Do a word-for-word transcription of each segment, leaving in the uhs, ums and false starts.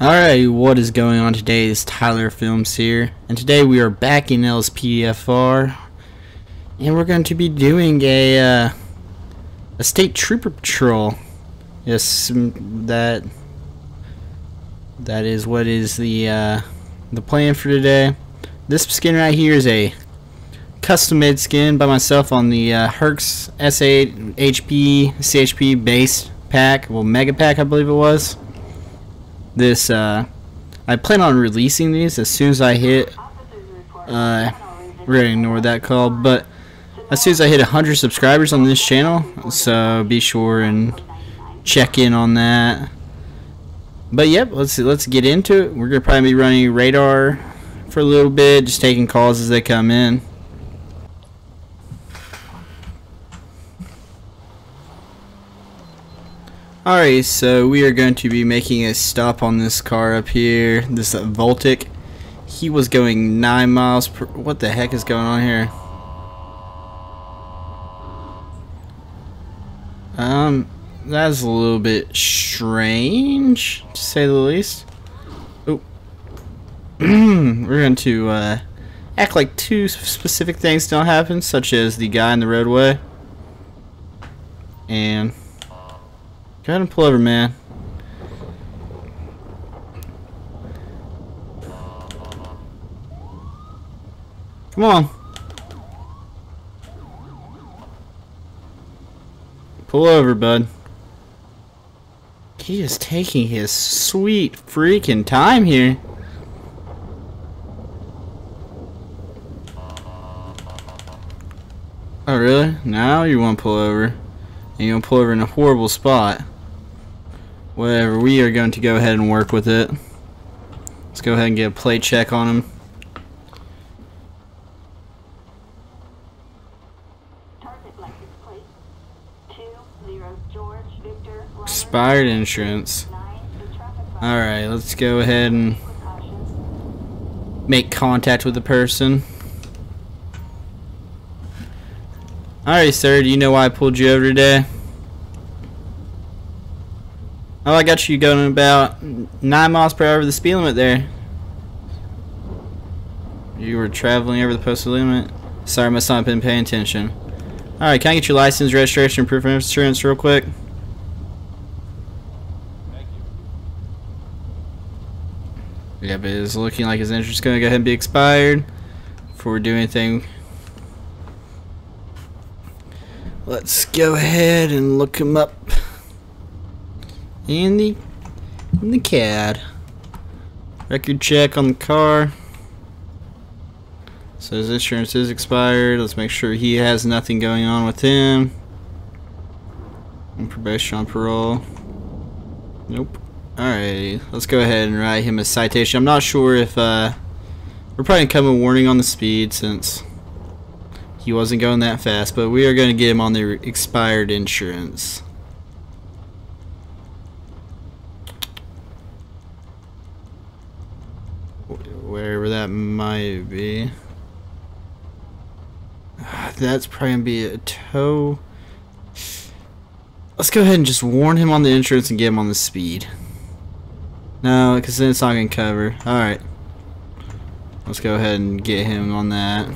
Alright, what is going on today? It's Tyler Films here, and today we are back in L S P D F R, and we're going to be doing a uh, a state trooper patrol. Yes, that that is what is the uh, the plan for today. This skin right here is a custom made skin by myself on the uh, Hercs S eight H P C H P base pack, well, Mega Pack I believe it was. This uh, I plan on releasing these as soon as I hit uh, we're gonna ignore that call but as soon as I hit one hundred subscribers on this channel, so be sure and check in on that. But yep, let's let's get into it. We're gonna probably be running radar for a little bit, just taking calls as they come in. Alright, so we are going to be making a stop on this car up here, this uh, Voltic. He was going nine miles per... What the heck is going on here? Um, that's a little bit strange, to say the least. Oh. We're going to uh, act like two specific things don't happen, such as the guy in the roadway. And... Go ahead and pull over, man. Come on. Pull over, bud. He is taking his sweet freaking time here. Oh, really? Now you want to pull over. And you're going to pull over in a horrible spot. Whatever, we are going to go ahead and work with it. Let's go ahead and get a plate check on him. Expired insurance. Alright, let's go ahead and make contact with the person. Alright, sir, do you know why I pulled you over today? Oh, I got you going about nine miles per hour over the speed limit there. You were traveling over the posted limit. Sorry, I must not have been paying attention. Alright, can I get your license, registration, proof of insurance real quick? Thank you. Yeah, but it's looking like his insurance is going to go ahead and be expired before we do anything. Let's go ahead and look him up. In the, in the C A D. Record check on the car. So his insurance is expired. Let's make sure he has nothing going on with him. And probation on parole. Nope. Alright, let's go ahead and write him a citation. I'm not sure if, uh, we're probably going to come a warning on the speed since he wasn't going that fast, but we are going to get him on the expired insurance. Wherever that might be. That's probably going to be a tow. Let's go ahead and just warn him on the insurance and get him on the speed. No, because then it's not going to cover. Alright. Let's go ahead and get him on that.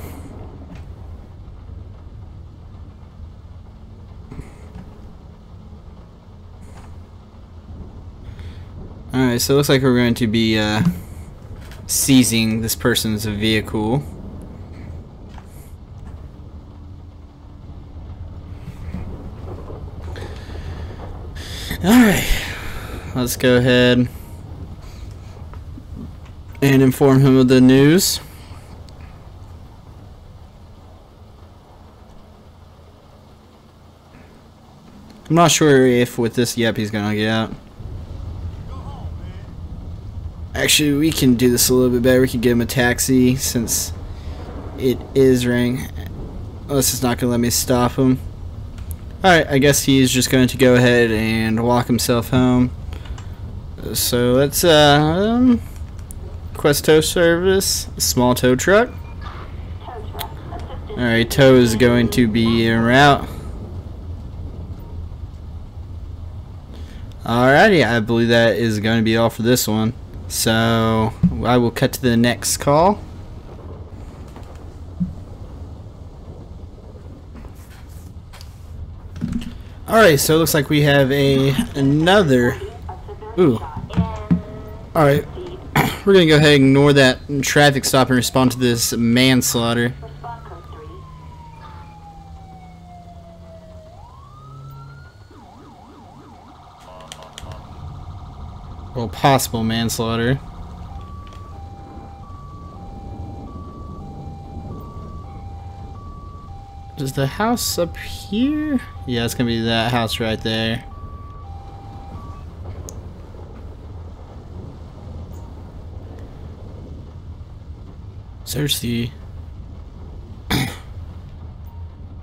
Alright, so it looks like we're going to be... Uh, seizing this person's vehicle. Alright, let's go ahead and inform him of the news. I'm not sure if with this, yep, he's gonna get out. Actually, we can do this a little bit better. We can give him a taxi since it is raining. Unless it's not going to let me stop him. Alright, I guess he's just going to go ahead and walk himself home. So let's, uh, um, request tow service, small tow truck. Alright, tow is going to be en route. Alrighty, I believe that is going to be all for this one. So I will cut to the next call. Alright, so it looks like we have a another... Ooh. Alright, we're going to go ahead and ignore that traffic stop and respond to this manslaughter. Well, possible manslaughter. Is the house up here? Yeah, it's gonna be that house right there. Search the...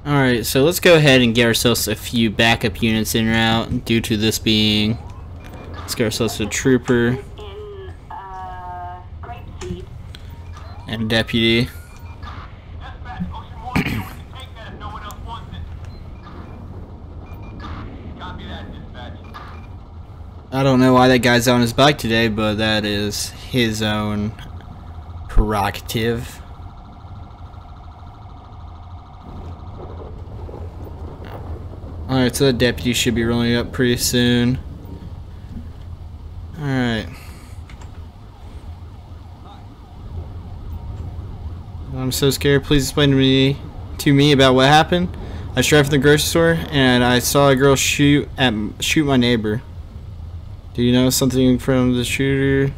Alright, so let's go ahead and get ourselves a few backup units en route due to this being... Let's get ourselves a trooper and a deputy. I don't know why that guy's on his bike today, but that is his own prerogative. Alright, so the deputy should be rolling up pretty soon. Alright. I'm so scared. Please explain to me to me about what happened. I was driving from the grocery store and I saw a girl shoot at shoot my neighbor. Do you know something from the shooter?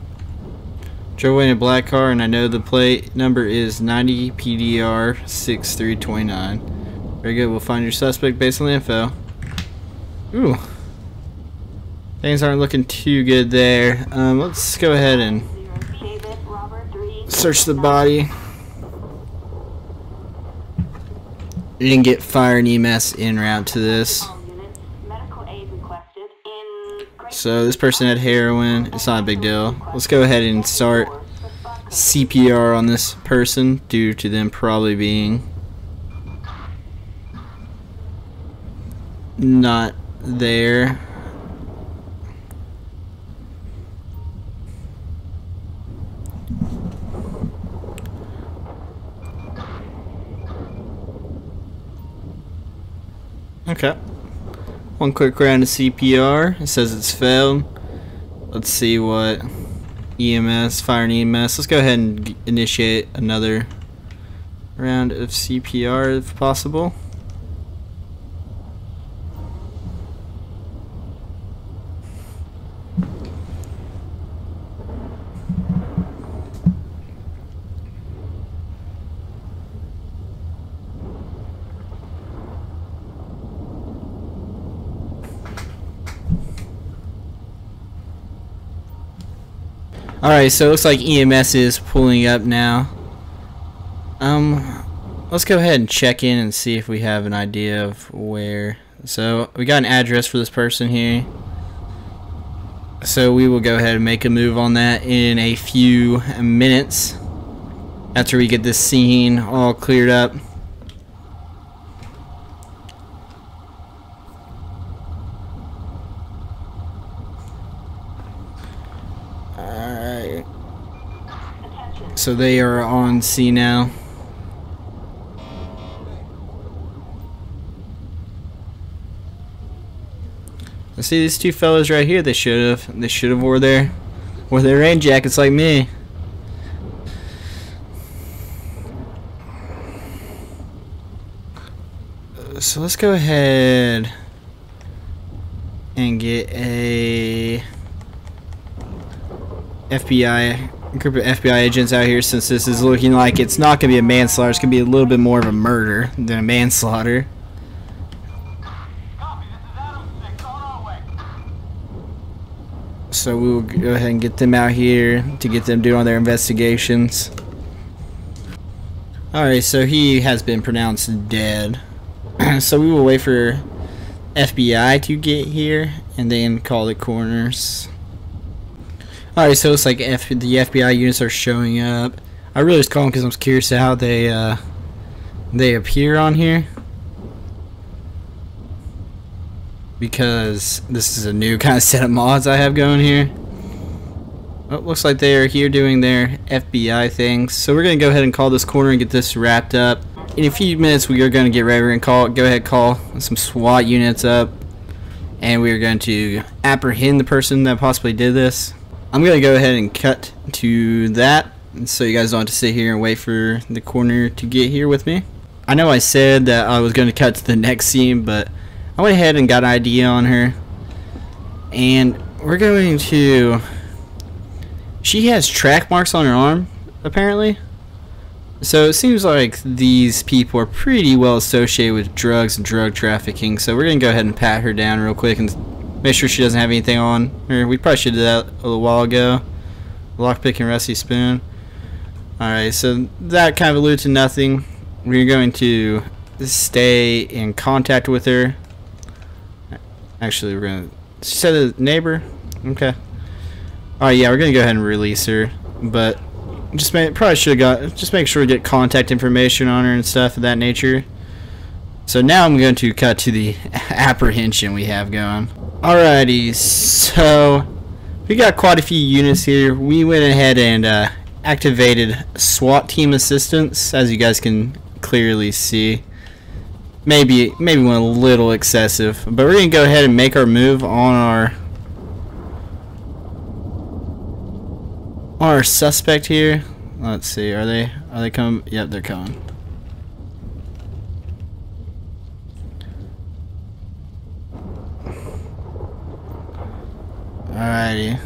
Drove away in a black car and I know the plate number is ninety P D R six three two nine. Very good, we'll find your suspect based on the info. Ooh. Things aren't looking too good there. Um, let's go ahead and search the body. You can get fire and E M S en route to this. So this person had heroin, it's not a big deal. Let's go ahead and start C P R on this person due to them probably being not there. Okay. One quick round of C P R. It says it's failed. Let's see what E M S, fire and E M S. Let's go ahead and initiate another round of C P R if possible. Alright, so it looks like E M S is pulling up now. Um, let's go ahead and check in and see if we have an idea of where. So, we got an address for this person here. So, we will go ahead and make a move on that in a few minutes after we get this scene all cleared up. So they are on C now. Let's see these two fellas right here. They should have. They should have wore their wore their rain jackets like me. So let's go ahead and get a F B I. A group of F B I agents out here, since this is looking like it's not going to be a manslaughter. It's going to be a little bit more of a murder than a manslaughter. Copy, this is Adam six, on our way. So we will go ahead and get them out here to get them doing their investigations. Alright, so he has been pronounced dead. So we will wait for F B I to get here and then call the coroners. Alright, so it's like F the F B I units are showing up. I really just call them because I'm curious how they uh, they appear on here, because this is a new kind of set of mods I have going here. Well, it looks like they are here doing their F B I things. So we're going to go ahead and call this corner and get this wrapped up. In a few minutes, we are going to get ready. We're going to call, go ahead call some SWAT units up. And we are going to apprehend the person that possibly did this. I'm going to go ahead and cut to that. So you guys don't have to sit here and wait for the corner to get here with me. I know I said that I was going to cut to the next scene, but I went ahead and got an idea on her. And we're going to... She has track marks on her arm, apparently. So it seems like these people are pretty well associated with drugs and drug trafficking. So we're going to go ahead and pat her down real quick and make sure she doesn't have anything on her. We probably should do that a little while ago. Lockpick and rusty spoon. Alright, so that kind of alluded to nothing. We're going to stay in contact with her. Actually, we're going to... She said a neighbor? Okay. Alright, yeah, we're going to go ahead and release her. But... Just make, probably should have got, just make sure we get contact information on her and stuff of that nature. So now I'm going to cut to the apprehension we have going. Alrighty, so we got quite a few units here. We went ahead and uh, activated SWAT team assistance, as you guys can clearly see. Maybe, maybe went a little excessive, but we're going to go ahead and make our move on our Our suspect here. Let's see. Are they? Are they coming? Yep, they're coming. Alrighty.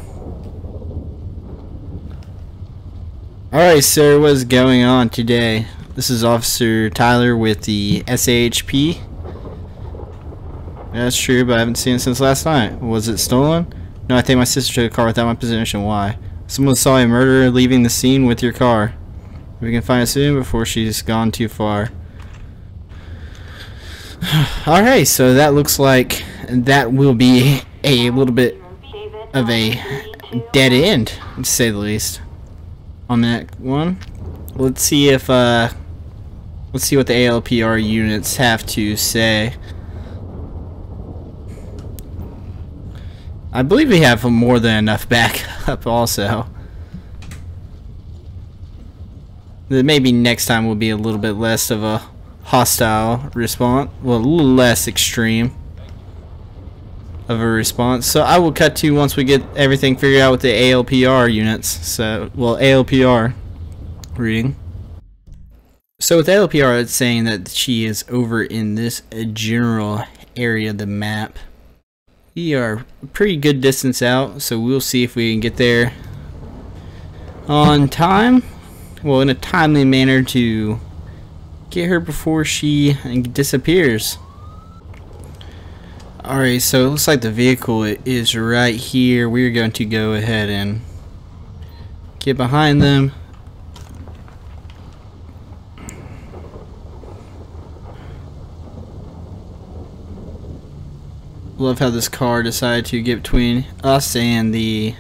Alright, sir. What's going on today? This is Officer Tyler with the S A H P. That's true, but I haven't seen it since last night. Was it stolen? No, I think my sister took a car without my permission. Why? Someone saw a murderer leaving the scene with your car. We can find it soon before she's gone too far. Alright, so that looks like that will be a little bit of a dead end, to say the least, on that one. Let's see if, uh, let's see what the A L P R units have to say. I believe we have more than enough backup also. Maybe next time will be a little bit less of a hostile response. Well, a little less extreme of a response. So I will cut to once we get everything figured out with the A L P R units. So, well, A L P R reading. So with A L P R, it's saying that she is over in this general area of the map. We are a pretty good distance out, so we'll see if we can get there on time. Well, in a timely manner to get her before she disappears. Alright, so it looks like the vehicle is right here. We're going to go ahead and get behind them. Love how this car decided to get between us and the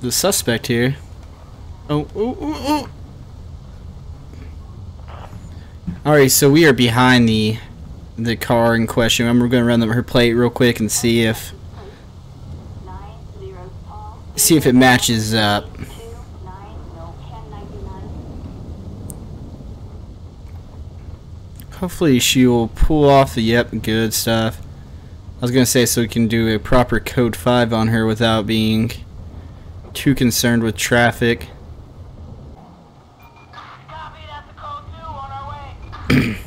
the suspect here. Oh, oh, oh, oh. Alright, so we are behind the the car in question. I'm going to run them her plate real quick and see if see if it matches up. Hopefully she will pull off the, yep, good stuff. I was going to say so we can do a proper code five on her without being too concerned with traffic. Copy, that's a code two on our way.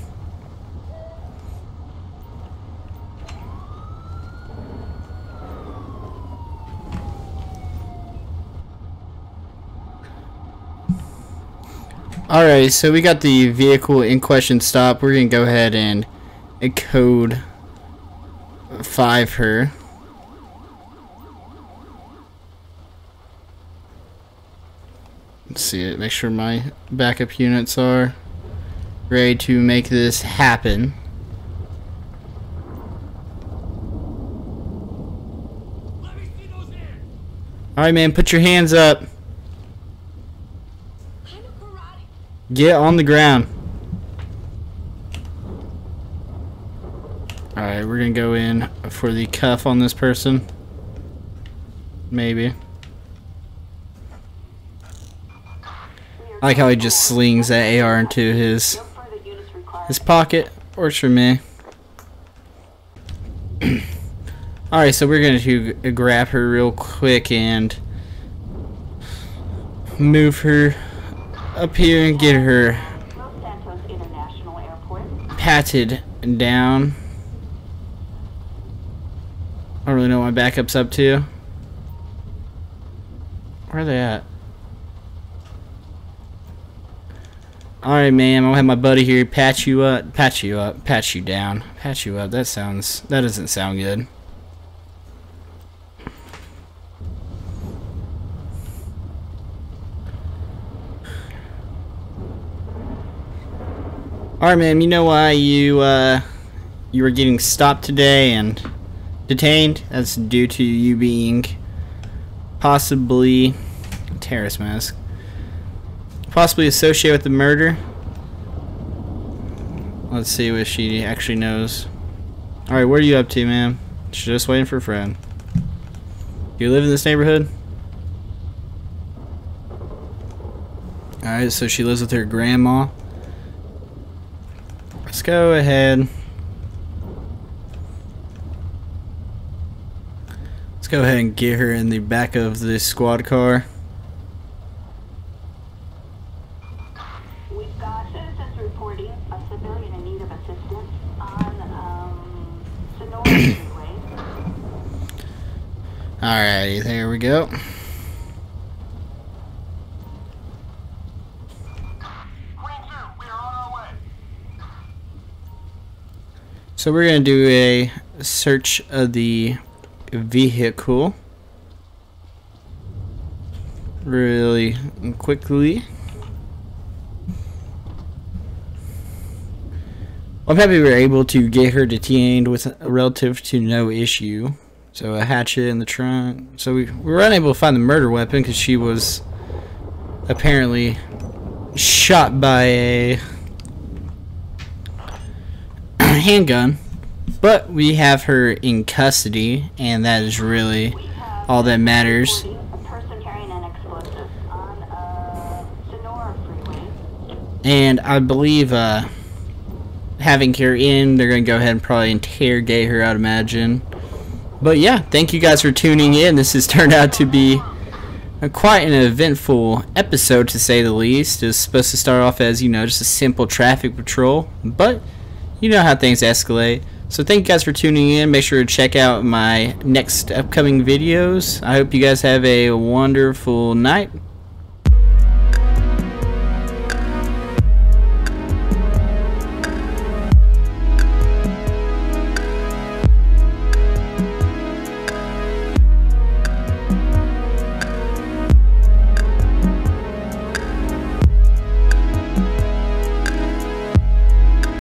Alright, so we got the vehicle in question stopped. We're going to go ahead and code five her. Let's see it. Make sure my backup units are ready to make this happen. Alright, man, put your hands up. Get on the ground. Alright, we're gonna go in for the cuff on this person. Maybe. I like how he just slings that A R into his his pocket. Works for me. Alright, so we're going to grab her real quick and move her up here and get her patted down. I don't really know what my backup's up to. Where are they at? Alright, ma'am, I'll have my buddy here patch you up, patch you up, patch you down, patch you up. That sounds, that doesn't sound good. Alright, ma'am, you know why you, uh, you were getting stopped today and detained? That's due to you being possibly, terrorist mask, possibly associated with the murder. Let's see what she actually knows. Alright, what are you up to, ma'am? She's just waiting for a friend. Do you live in this neighborhood? Alright, so she lives with her grandma. Let's go ahead. Let's go ahead and get her in the back of the squad car. Alrighty, there we go. So we're going to do a search of the vehicle really quickly. I'm happy we were able to get her detained with a relative to no issue. So a hatchet in the trunk. So we were unable to find the murder weapon because she was apparently shot by a handgun. But we have her in custody, and that is really all that matters. And I believe uh, having her in, they're going to go ahead and probably interrogate her, I'd imagine. But yeah, thank you guys for tuning in. This has turned out to be a, quite an eventful episode, to say the least. It was supposed to start off as, you know, just a simple traffic patrol, but you know how things escalate. So thank you guys for tuning in. Make sure to check out my next upcoming videos. I hope you guys have a wonderful night.